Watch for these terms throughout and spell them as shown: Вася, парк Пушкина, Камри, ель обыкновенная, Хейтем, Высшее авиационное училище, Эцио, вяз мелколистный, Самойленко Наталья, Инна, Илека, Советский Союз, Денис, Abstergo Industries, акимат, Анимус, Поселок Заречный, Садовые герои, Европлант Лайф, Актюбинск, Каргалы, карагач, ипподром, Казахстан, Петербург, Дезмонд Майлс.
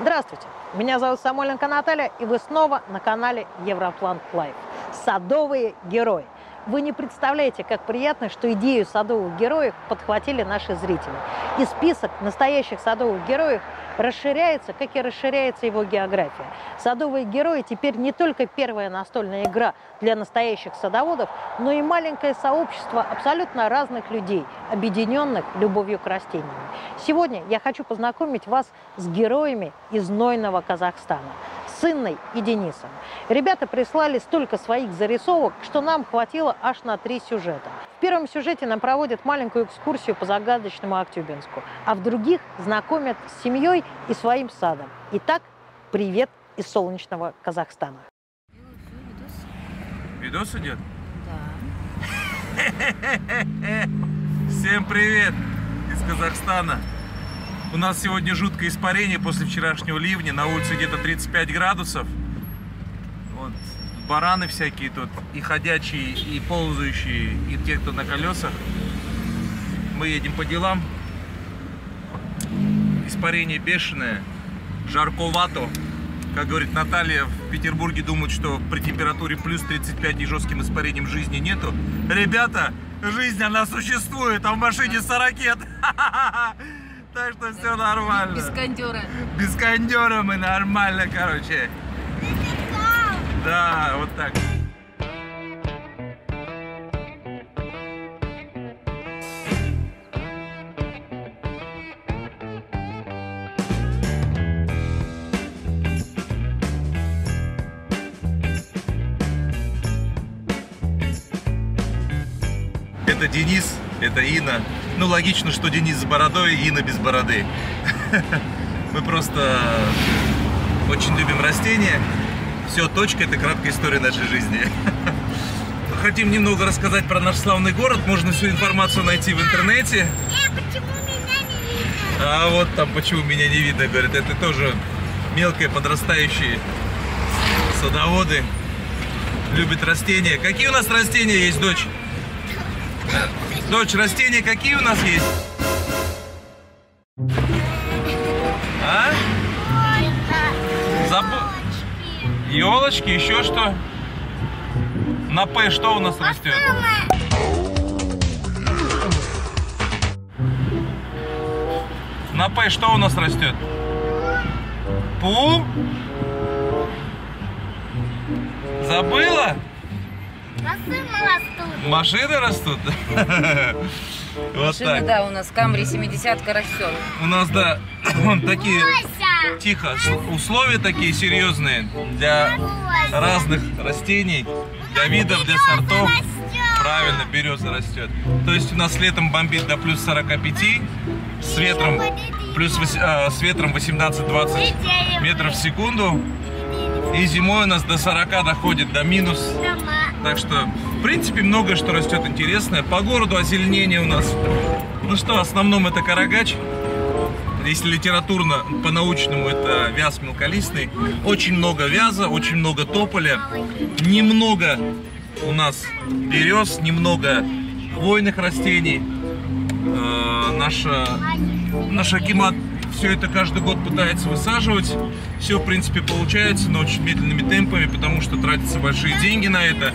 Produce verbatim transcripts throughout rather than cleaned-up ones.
Здравствуйте, меня зовут Самойленко Наталья, и вы снова на канале Европлант Лайф. Садовые герои. Вы не представляете, как приятно, что идею садовых героев подхватили наши зрители. И список настоящих садовых героев расширяется, как и расширяется его география. Садовые герои теперь не только первая настольная игра для настоящих садоводов, но и маленькое сообщество абсолютно разных людей, объединенных любовью к растениям. Сегодня я хочу познакомить вас с героями из знойного Казахстана. С Инной и Денисом. Ребята прислали столько своих зарисовок, что нам хватило аж на три сюжета. В первом сюжете нам проводят маленькую экскурсию по загадочному Актюбинску, а в других знакомят с семьей и своим садом. Итак, привет из солнечного Казахстана. Видос идет? Да. Всем привет из Казахстана. У нас сегодня жуткое испарение после вчерашнего ливня. На улице где-то тридцать пять градусов. Вот, бараны всякие тут, и ходячие, и ползающие, и те, кто на колесах. Мы едем по делам. Испарение бешеное, жарковато. Как говорит Наталья, в Петербурге думают, что при температуре плюс тридцать пять и жестким испарением жизни нету. Ребята, жизнь, она существует, а в машине сорокет. Так что все нормально. Без кондера. Без кондера мы нормально, короче. Да, вот так. Это Денис, это Инна. Ну, логично, что Денис с бородой, Инна без бороды. Мы просто очень любим растения. Все, точка, это краткая история нашей жизни. Хотим немного рассказать про наш славный город. Можно всю информацию найти в интернете. А вот там почему меня не видно, говорят. Это тоже мелкие подрастающие садоводы. Любят растения. Какие у нас растения есть, дочь? Дочь, растения какие у нас есть? А? Заб... Елочки, еще что? На П что у нас растет? На П что у нас растет? Пу? Забыла? Машины растут. Машины, да, у нас Камри семидесятка растет. У нас, да, такие, тихо, условия такие серьезные для разных растений, для видов, для сортов. Правильно, береза растет. То есть у нас летом бомбит до плюс сорок пять, с ветром, плюс, с ветром восемнадцать-двадцать метров в секунду. И зимой у нас до сорока доходит, до минус. Так что, в принципе, многое что растет интересное. По городу озеленение у нас. Ну что, в основном это карагач. Если литературно, по-научному, это вяз мелколистный. Очень много вяза, очень много тополя. Немного у нас берез, немного хвойных растений. Э-э, наша, наш акимат все это каждый год пытается высаживать. Все, в принципе, получается, но очень медленными темпами, потому что тратятся большие деньги на это.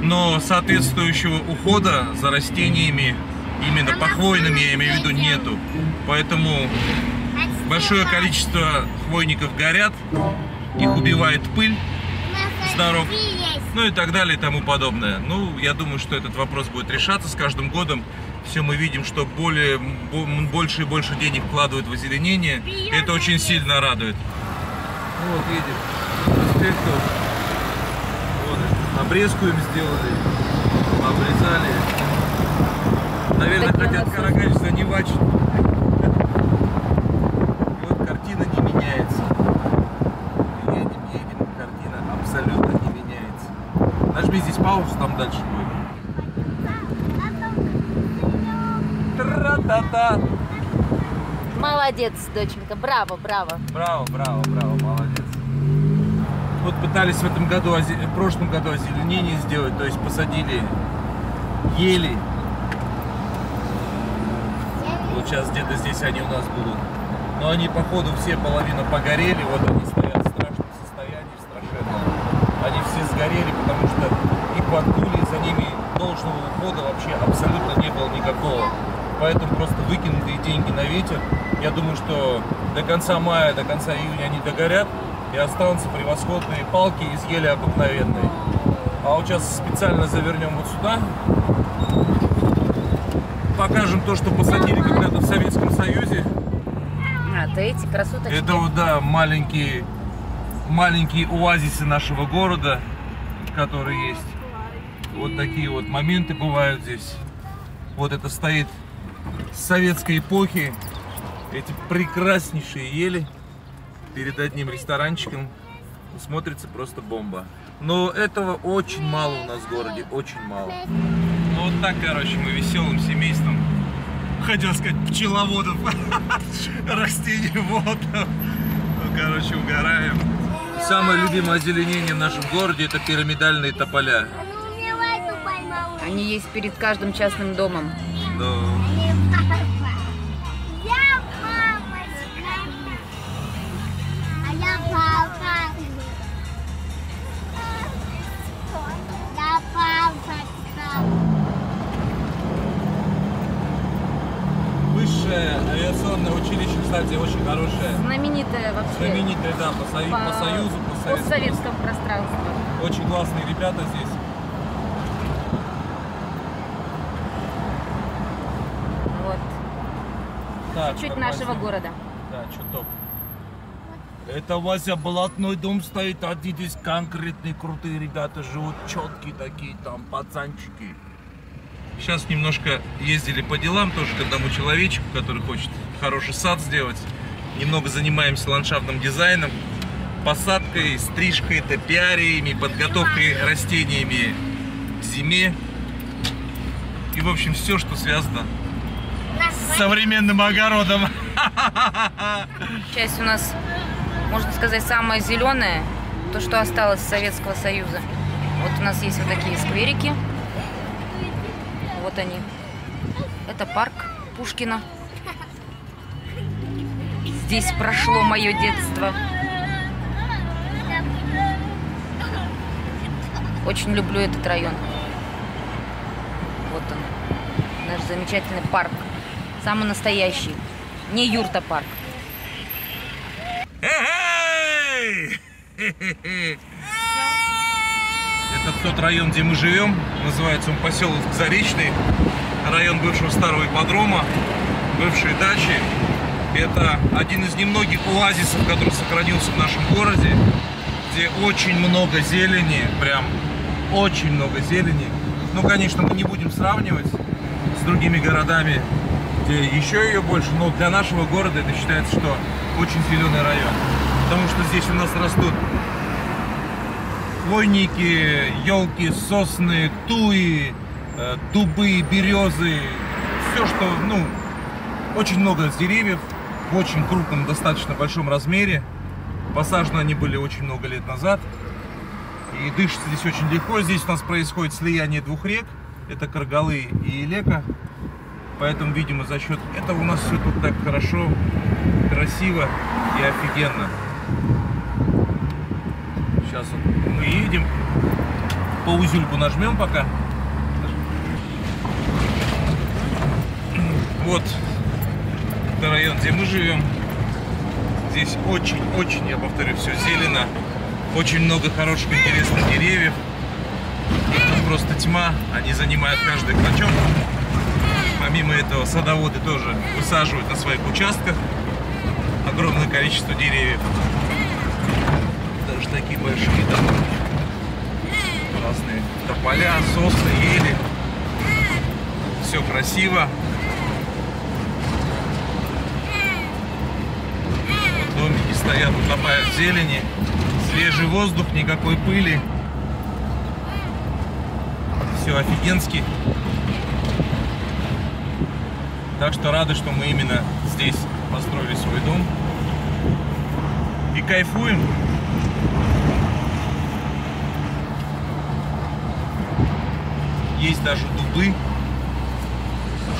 Но соответствующего ухода за растениями, именно по хвойным, я имею в виду, нету. Поэтому большое количество хвойников горят, их убивает пыль с дорог, ну и так далее и тому подобное. Ну, я думаю, что этот вопрос будет решаться с каждым годом. Все мы видим, что более, больше и больше денег вкладывают в озеленение. И это очень сильно радует. Ну, вот видите, проспектов. Вот, обрезку им сделали, обрезали. Наверное, так хотят карагач заневачить. И вот картина не меняется. Едем, едем, картина абсолютно не меняется. Нажми здесь паузу, там дальше будет. Та-та. Молодец, доченька, браво, браво. Браво, браво, браво, молодец. Вот пытались в этом году, в прошлом году озеленение сделать, то есть посадили ели. Вот сейчас где-то здесь они у нас будут. но они походу все половина погорели, вот они стоят в страшном состоянии, в страшенном. Они все сгорели, потому что их поддули, за ними должного ухода вообще абсолютно не было никакого. Поэтому просто выкинутые деньги на ветер. Я думаю, что до конца мая, до конца июня они догорят, и останутся превосходные палки из ели обыкновенной. А вот сейчас специально завернем вот сюда. Покажем то, что посадили когда-то в Советском Союзе. А, то эти красоточки. Это вот, да, маленькие, маленькие оазисы нашего города, которые есть. Вот такие вот моменты бывают здесь. Вот это стоит с советской эпохи. Эти прекраснейшие ели перед одним ресторанчиком. Смотрится просто бомба. Но этого очень мало у нас в городе, очень мало. Ну вот так, короче, мы веселым семейством, хотел сказать, пчеловодов, растениеводов, ну, короче, угораем. Самое любимое озеленение в нашем городе — это пирамидальные тополя. Они есть перед каждым частным домом. Но... Высшее авиационное училище, кстати, очень хорошее. Знаменитое вообще. Знаменитое, да, по, сою... по... по Союзу, по Советскому. По советскому пространству. Очень классные ребята здесь. Вот. Чуть-чуть нашего города. Да, чуток. Это, Вася, блатной дом стоит, а здесь конкретные крутые ребята живут, четкие такие там пацанчики. Сейчас немножко ездили по делам тоже к одному человечку, который хочет хороший сад сделать. Немного занимаемся ландшафтным дизайном, посадкой, стрижкой, топиариями, подготовкой растениями к зиме. И, в общем, все, что связано с современным огородом. Часть у нас... Можно сказать, самое зеленое, то, что осталось с Советского Союза. Вот у нас есть вот такие скверики. Вот они. Это парк Пушкина. Здесь прошло мое детство. Очень люблю этот район. Вот он. Наш замечательный парк. Самый настоящий. Не юрта-парк. Это тот район, где мы живем. Называется он поселок Заречный. Район бывшего старого ипподрома, бывшей дачи. Это один из немногих оазисов, который сохранился в нашем городе, где очень много зелени. Прям очень много зелени. Ну, конечно, мы не будем сравнивать с другими городами, где еще ее больше. Но для нашего города это считается, что очень зеленый район. Потому что здесь у нас растут хвойники, елки, сосны, туи, дубы, березы. Все, что, ну, очень много деревьев в очень крупном, достаточно большом размере. Посажены они были очень много лет назад. И дышится здесь очень легко. Здесь у нас происходит слияние двух рек. Это Каргалы и Илека. Поэтому, видимо, за счет этого у нас все тут так хорошо, красиво и офигенно. Сейчас вот мы едем, по узельку нажмем пока. Вот это район, где мы живем. Здесь очень-очень, я повторю, все зелено. Очень много хороших, интересных деревьев. Тут просто тьма, они занимают каждый клочок. Помимо этого, садоводы тоже высаживают на своих участках огромное количество деревьев. Даже такие большие дома. Разные тополя, сосны, ели. Все красиво. Вот домики стоят, утопают в зелени. Свежий воздух, никакой пыли. Все офигенски. Так что рады, что мы именно здесь построили свой дом. И кайфуем. Есть даже дубы,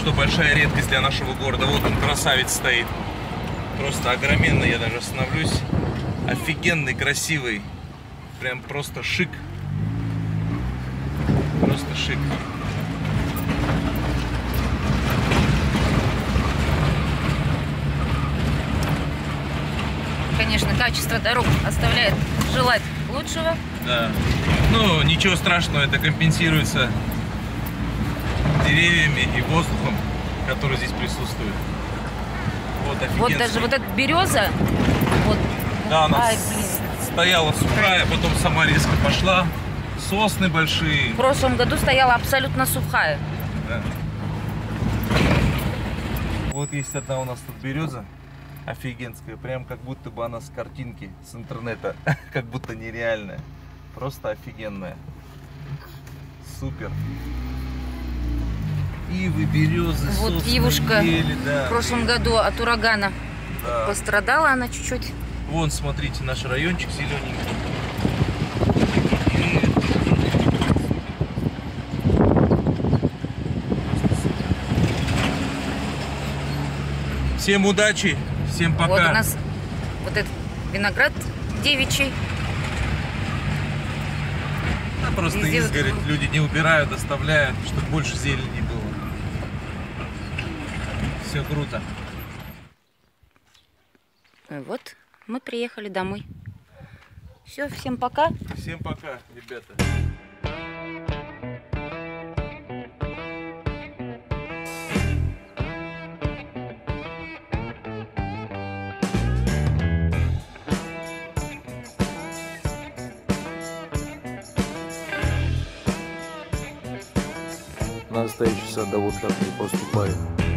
что большая редкость для нашего города. Вот он, красавец стоит. Просто огроменно, я даже остановлюсь. Офигенный, красивый. Прям просто шик. Просто шик. Конечно, качество дорог оставляет желать лучшего. Да. Ну, ничего страшного, это компенсируется деревьями и воздухом, который здесь присутствует. Вот, вот даже вот эта береза. Вот. Да, она Ай, стояла сухая, потом сама резко пошла. Сосны большие. В прошлом году стояла абсолютно сухая. Да. Вот есть одна у нас тут береза. Офигенская, прям как будто бы она с картинки, с интернета, как будто нереальная, просто офигенная, супер. Ивы, березы, вот сосны, девушка ели, да. В прошлом году от урагана, да, пострадала она чуть-чуть. Вон, смотрите, наш райончик зелененький. Всем удачи! Всем пока. Вот у нас вот этот виноград девичий. Да, просто везде изгородь. Вот... Люди не убирают, оставляют, чтобы больше зелени было. Все круто. Вот мы приехали домой. Все, всем пока. Всем пока, ребята. Настоящий садовод так не поступает.